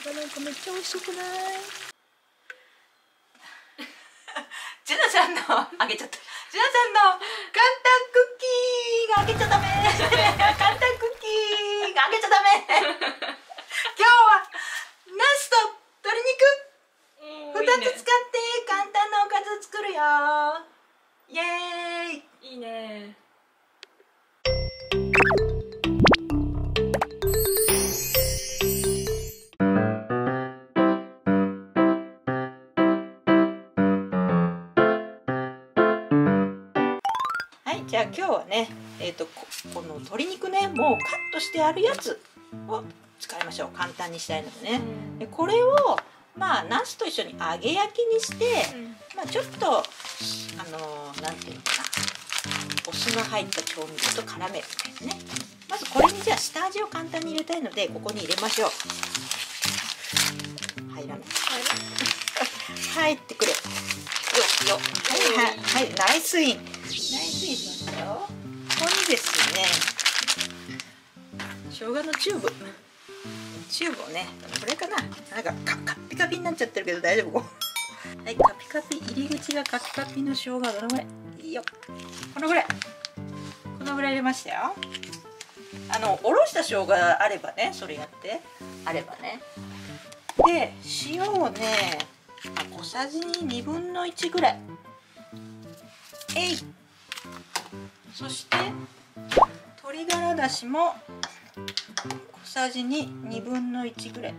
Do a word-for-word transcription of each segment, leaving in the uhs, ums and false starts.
うわ、なんかめっちゃ美味しくないジュナちゃんのあげちゃったジュナちゃんの簡単クッキーがあげちゃダメ簡単クッキーがあげちゃダメ今日はナスと鶏肉ふたつ使って簡単なおかず作るよ。イエーイ。いいね。はい、じゃあ今日はね、えっと、この鶏肉ね、もうカットしてあるやつを使いましょう。簡単にしたいのでね。でこれをまあナスと一緒に揚げ焼きにして、うん、まあちょっとあのー、なんていうのかな、お酢の入った調味料と絡めるみたいなね。まずこれにじゃあ下味を簡単に入れたいのでここに入れましょう。入らない。入ってくれ。よよ。はいはいはい、ナイスイン。ナイスインしましたよ。ここにですね、生姜のチューブ。チューブをね、これかな、なんかカッピカピになっちゃってるけど大丈夫はい、カピカピ、入り口がカピカピの生姜どのぐらい、いいよ、このぐらい、このぐらい入れましたよ。あの、おろした生姜あればね、それやってあればね。で、塩をね、小さじににぶんのいちぐらい、えい。そして鶏ガラだしも小さじににぶんのいちぐらい。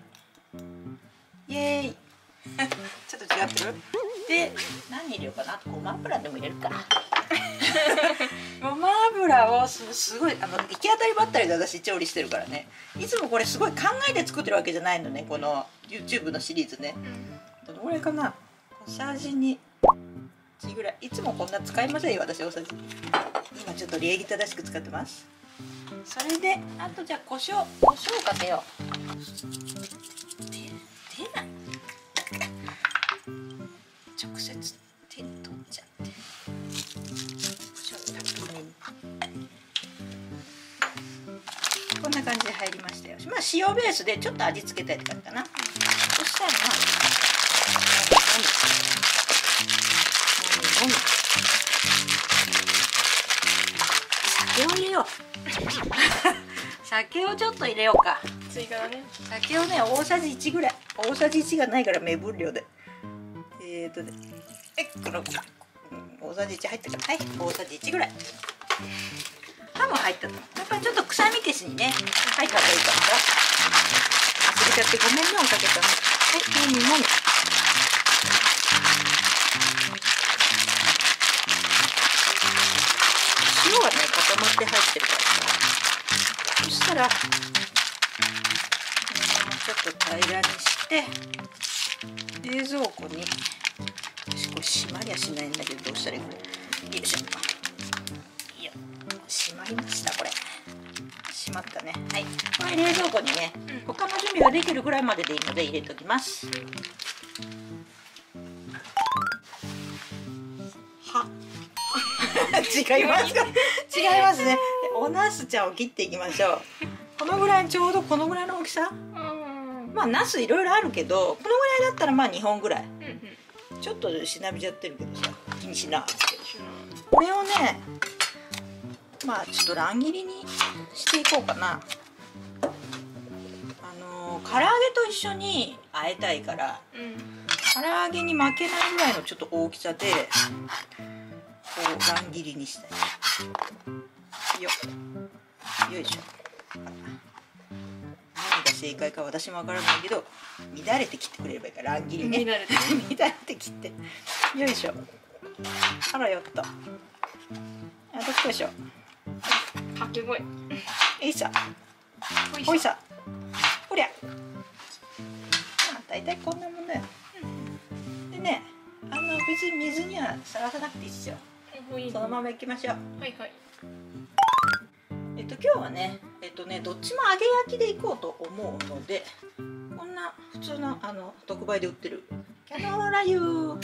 イエーイちょっと違ってる。で何入れようかな、ごま油でも入れるかごま油を す, すごいあの行き当たりばったりで私調理してるからね。いつもこれすごい考えて作ってるわけじゃないのね、この YouTube のシリーズね。どのぐらいかな、小さじにぐらい。いつもこんな使いませんよ私、おさじ。今ちょっと礼儀正しく使ってます。それであとじゃあ胡椒、胡椒かけよう。手手ない直接手に取っちゃって、胡椒たっぷりに。こんな感じで入りましたよ。まあ塩ベースでちょっと味付けたいって感じかな。そしたらもみもみ入れよう酒をちょっと入れようか。追加だね。酒をね、大さじいちぐらい。大さじいちがないから目分量で。えーとね、えこの大さじいち入ったから、はい、大さじいちぐらい。多分入ったと。やっぱりちょっと臭み消しにね、入ったらいいから。忘れちゃってごめんね、お酒とね。はい、もみもみ。塩はね、固まって入ってるから。そしたらもうちょっと平らにして冷蔵庫に、これ閉まりはしないんだけどどうしたらいい、これよいしょ、いや閉まりました。これ閉まったね。はい、これ冷蔵庫にね、他の準備ができるぐらいまででいいので入れておきます。は違いますか違いますね。おナスちゃんを切っていきましょう。このぐらい、ちょうどこのぐらいの大きさ。まあナスいろいろあるけど、このぐらいだったらまあにほんぐらい。うんうん、ちょっとしなびちゃってるけどさ、気にしな。これをね、まあちょっと乱切りにしていこうかな。あのー、唐揚げと一緒に和えたいから、うん、唐揚げに負けないぐらいのちょっと大きさで。乱切りにしたい。よっ、よいしょ。何が正解か私もわからないけど、乱れて切ってくれればいいから、乱切りね。乱れて乱れて切って。よいしょ。あらよっと。あ、どっちでしょう。かけ声。えいさ。おいさ。おりゃ。だいたいこんなもんだよ。でね、あの別に水にはさらさなくていいですよ。そのままいきましょう。はいはい。えっと今日はね、えっとねどっちも揚げ焼きでいこうと思うので、こんな普通のあの特売で売ってるキャノーラ油、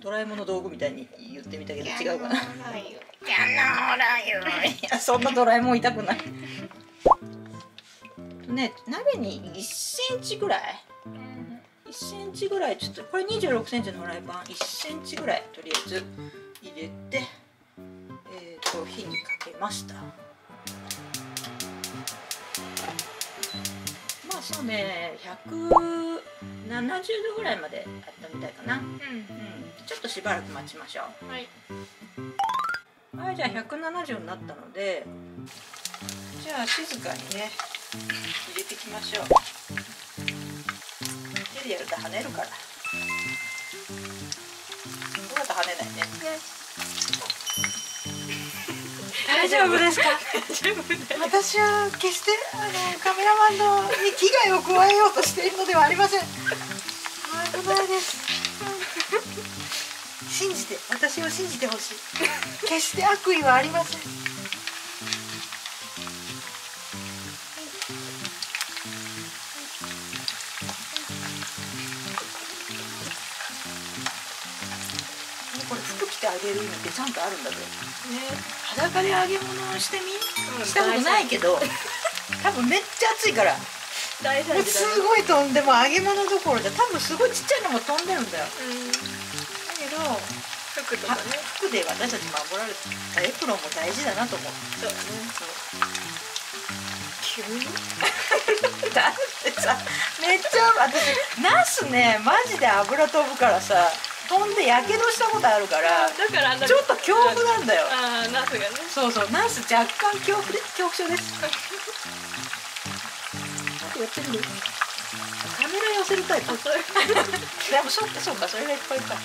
ドラえもんの道具みたいに言ってみたけど違うかな。キャノーラ油。キャノーラ油。いやそんなドラえもん痛くない。ね、鍋にいっセンチぐらい、いっセンチぐらい、ちょっとこれにじゅうろくセンチのフライパン、いっセンチぐらいとりあえず入れて、えー、と火にかけました。まあそうね、ひゃくななじゅうどぐらいまで温めたいかな。うんうん、ちょっとしばらく待ちましょう。はい、はい、じゃあひゃくななじゅうになったので、じゃあ静かにね入れていきましょう。手でやると跳ねるから、そうだと跳ねないね。大丈夫ですか？私は決してあのカメラマンのに危害を加えようとしているのではありません。危ないです。信じて、私を信じてほしい。決して悪意はありません。あげる意味ってちゃんとあるんだぜ。ね、裸で揚げ物をしてみ、うん、したことないけど多分めっちゃ暑いから大惨事だね。すごい飛んでも揚げ物どころじゃ、多分すごいちっちゃいのも飛んでるんだよ。うん、だけど服とかね、服で私たち守られたエプロンも大事だなと思う。そうね、そう急にだってさ、めっちゃ私ナスねマジで油飛ぶからさ、飛んでやけどしたことあるから、だからちょっと恐怖なんだよ。ああ、ナスがね。そうそう、ナス若干恐怖で、恐怖症です。やってみる。カメラ寄せるタイプ。でもそうかそうか、それがいっぱいいっぱい。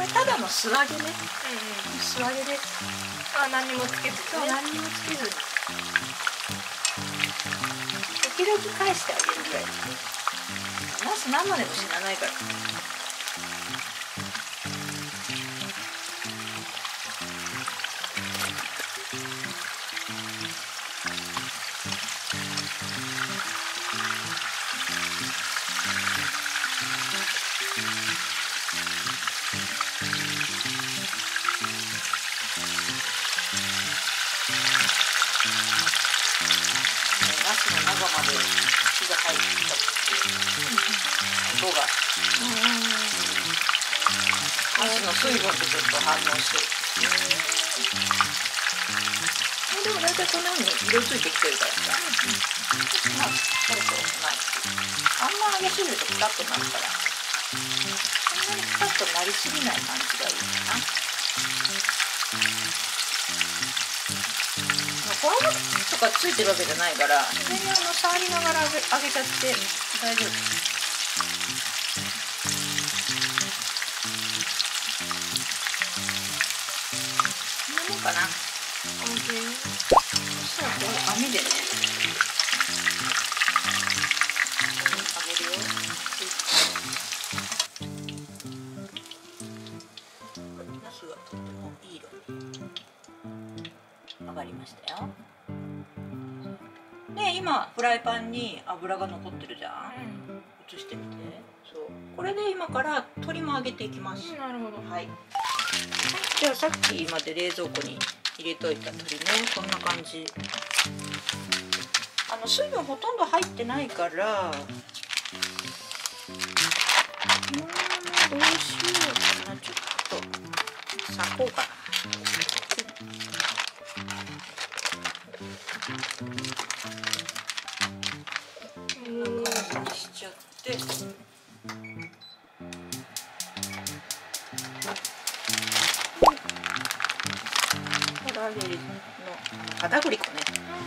これただの素揚げね。うんうん、素揚げです。あ、何にもつけず。そう、何にもつけずに。時々返してあげるぐらいですね。ナス生でも死なないから。ナスの中まで火が入ってた。音が、ナスの水分とちょっと反応してる。でも大体こんなふうに色ついてきてるからさ、まあそろそろない。あんま揚げすぎるとピタッとなるから、そんなにピタッとなりすぎない感じがいいかな。衣とかついてるわけじゃないから、全然あの触りながら揚げちゃって大丈夫。かな。そうそう、網でね。ナスがとってもいい色に上がりましたよ。で、今フライパンに油が残ってるじゃん。移してみて。そう、これで今から鶏も揚げていきます。なるほど。はい。じゃあさっきまで冷蔵庫に入れといた鶏ね、こんな感じ。あの水分ほとんど入ってないから、うん、どうしようかな、ちょっとさこうかな。こんな感じにしちゃって。片栗粉ね、こ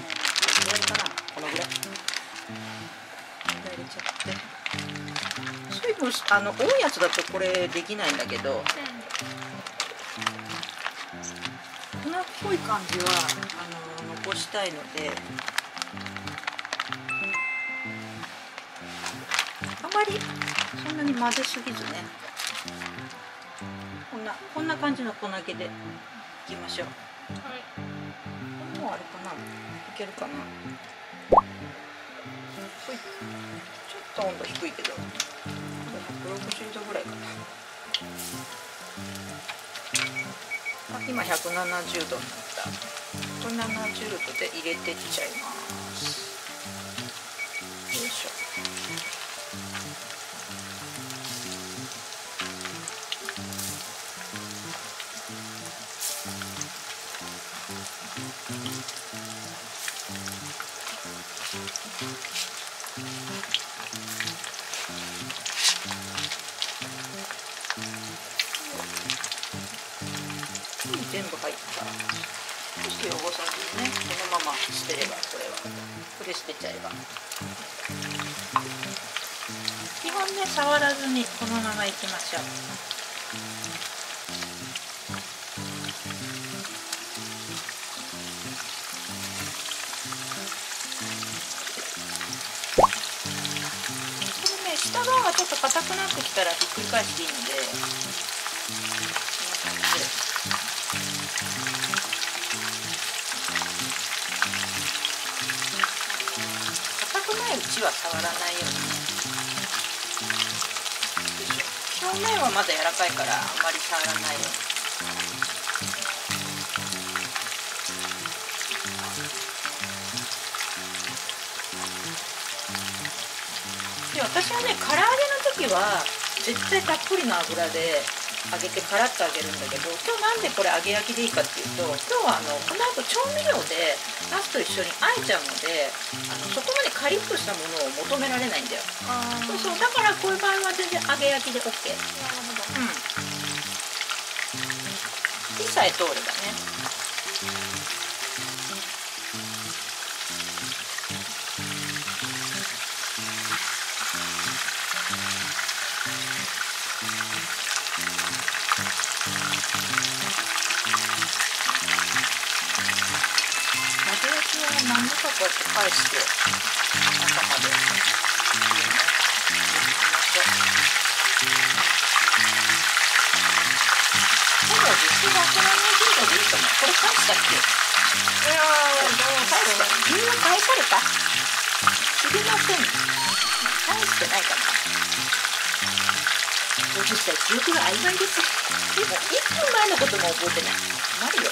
のぐらいかな、このぐらい。入れちゃって。水分あの多いやつだとこれできないんだけど、うん、粉っぽい感じはあの残したいので、あまりそんなに混ぜすぎずね、こんなこんな感じの粉気でいきましょう。はい。もうあれかな、いけるかな。ほい、ちょっと温度低いけど、ひゃくろくじゅうどぐらいかな。あ、今ひゃくななじゅうどになった。ひゃくななじゅうどで入れてっちゃいます。全部入った。そして汚さずにね、このまま捨てれば、これはこれ捨てちゃえば、基本ね触らずにこのままいきましょう。下側がちょっと硬くなってきたらひっくり返していいので、こんな感じで硬くないうちは触らないように。表面はまだ柔らかいからあんまり触らないように。私はね、唐揚げの時は絶対たっぷりの油で揚げてカラッと揚げるんだけど、今日なんでこれ揚げ焼きでいいかっていうと、今日はあのこの後調味料でナスと一緒にあえちゃうので、あのそこまでカリッとしたものを求められないんだよ。そうそう、だからこういう場合は全然揚げ焼きで OK。 なるほど、うん、火さえ通ればね。何とかこうやって返して中まで今度は実質ひゃくななじゅうどでいいと思う。これ返したっけ？いやー、どう返した？みんな返された？知りません。返してないかな。ごじゅっさい、記憶が曖昧です。でもいっぷんまえのことも覚えてない。困るよ。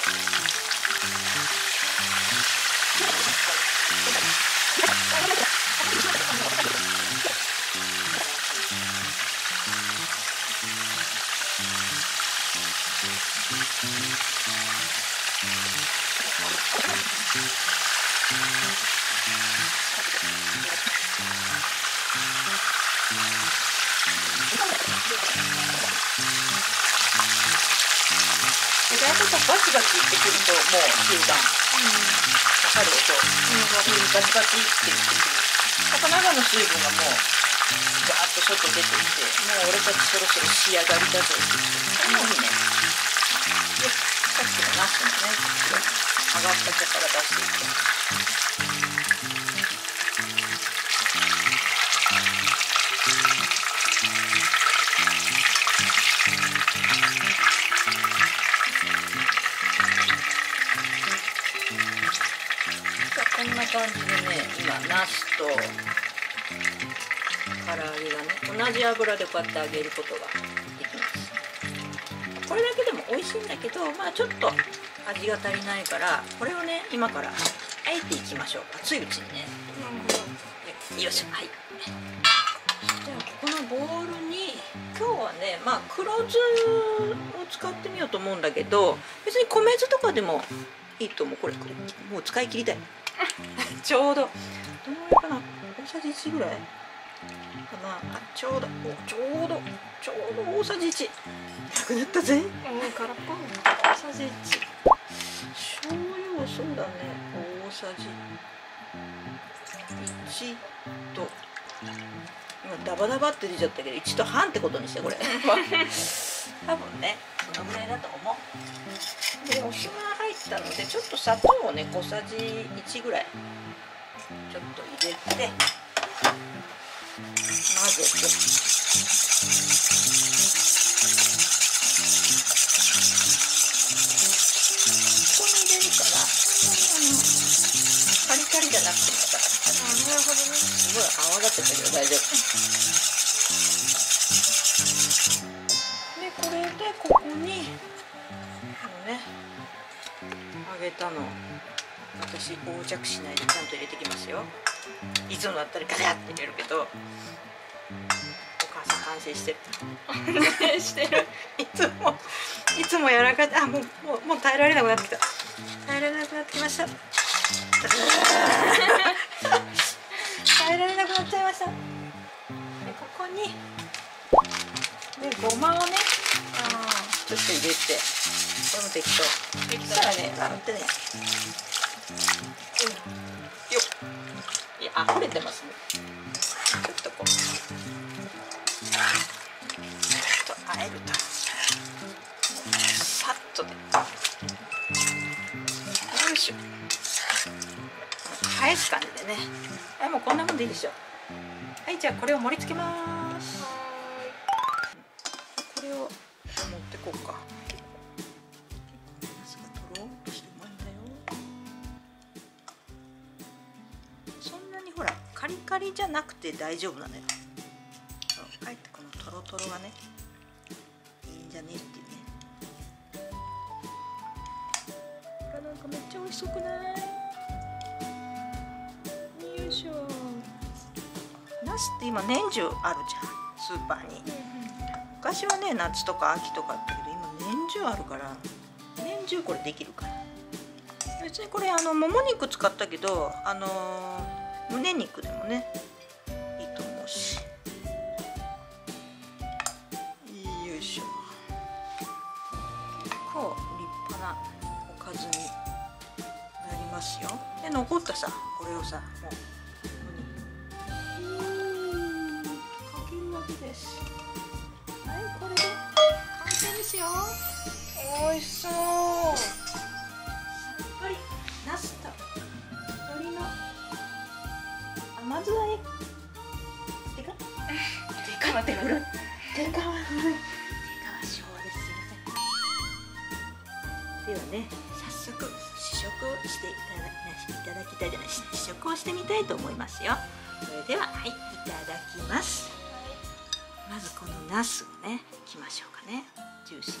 だいぶさバチバチってくるともう中断、わかるでしょ、うん、バチバチって言ってくる。中の水分がもうガーッとちょっと出てきて、もう俺たちそろそろ仕上がりだぞ。もういいね。でさっきのナスのね上がったとこから出していく。こんな感じでね、今ナスと唐揚げがね、同じ油でこうやって揚げることができます。これだけでも美味しいんだけど、まあちょっと味が足りないから、これをね今からあえていきましょう。熱いうちにね。うん、よいしょ。はい、じゃあここのボウルに今日はね、まあ黒酢を使ってみようと思うんだけど、別に米酢とかでもいいと思う。これ、これもう使い切りたい。ちょうどどうかな、大さじいちぐらいかな。あ、ちょうど、お、ちょうどちょうど大さじいち。なくなったぜ。もう空っぽ。大さじいち。醤油はそうだね。大さじいちと、今ダバダバって出ちゃったけど、いちと半ってことにしてこれ。多分ね、そのぐらいだと思う。で、お酢が入ったので、ちょっと砂糖をね、小さじいちぐらいちょっと入れて混ぜて。横着しないでちゃんと入れてきますよ。いつもだったらガチャって入れるけど、お母さん反省してる。反省してる。いつもいつもやらかい。あ、もうもうもう耐えられなくなってきた。耐えられなくなってきました。した。でここにでごまをね、あちょっと入れて、これも適当。できたらね、洗ってね。うん、よっ、いや溢れてますね。ちょっとこう、ちょっとあえると、さっとで、よいしょ。返す感じでね。あ、もうこんなもんでいいでしょ。はい、じゃあこれを盛り付けます。これを持ってこうか。とろっとしてうまいんだよ。そんなにほらカリカリじゃなくて大丈夫なのよ。かえってこのトロトロがね、いいんじゃねっていうね。これなんかめっちゃ美味しそうくない？ナスって今年中あるじゃん、スーパーに。昔はね夏とか秋とかあったけど、今年中あるから年中これできるから。別にこれあのもも肉使ったけど、あのー、胸肉でもねいいと思うし。よいしょ、結構立派なおかずになりますよ。で残ったさ、これをさ、もうです。はい、これで完成ですよ。美味しそう。さっぱりナスと鶏の甘酢あえ。でか？でかはでか。でかは古い。でかは昭和です。すみません。ではね、早速試食をしていただき、いただきたいじゃない、試食をしてみたいと思いますよ。それでは、はい、いただきます。まずこのナスをね、いきましょうかね。ジューシーな。い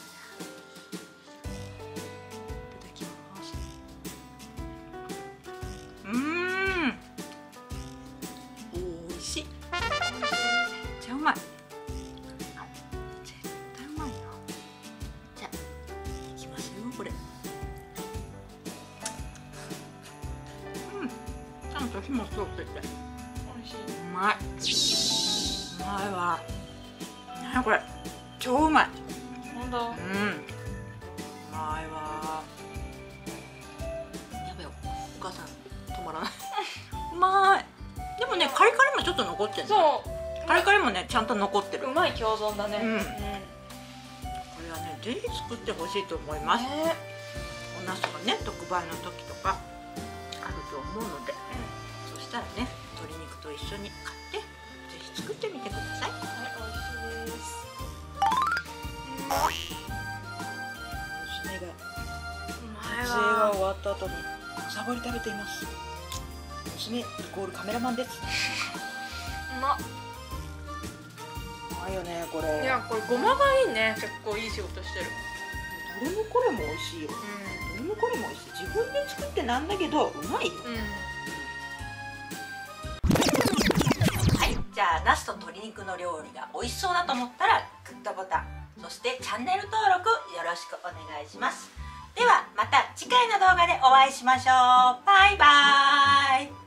ただきます。うーん。おいしい。めっちゃうまい。絶対うまいよ。じゃあ、いきますよ、これ。うん。ちゃんと火も通ってて。おいしい。うまい。うまいわ。これ超うまい。本当。うん。うまいわ。やべえ、お母さん止まらない。うまい。でもね、カリカリもちょっと残ってる。そう。カリカリもね、ちゃんと残ってる。うまい共存だね。うん。これはね、ぜひ作ってほしいと思います。おナスがね、特売の時とかあると思うので、そしたらね、鶏肉と一緒に買って、ぜひ作ってみてください。はい。娘が撮影が終わった後にサボり食べています。娘イコールカメラマンです。うまっ、うまいよねこれ。いやこれごまがいいね。結構いい仕事してる。どれもこれも美味しいよ、うん、どれもこれも美味しい。自分で作ってなんだけどうまいよ、うん、はい、じゃあナスと鶏肉の料理が美味しそうだと思ったらグッドボタン、そしてチャンネル登録よろしくお願いします。ではまた次回の動画でお会いしましょう。バイバーイ。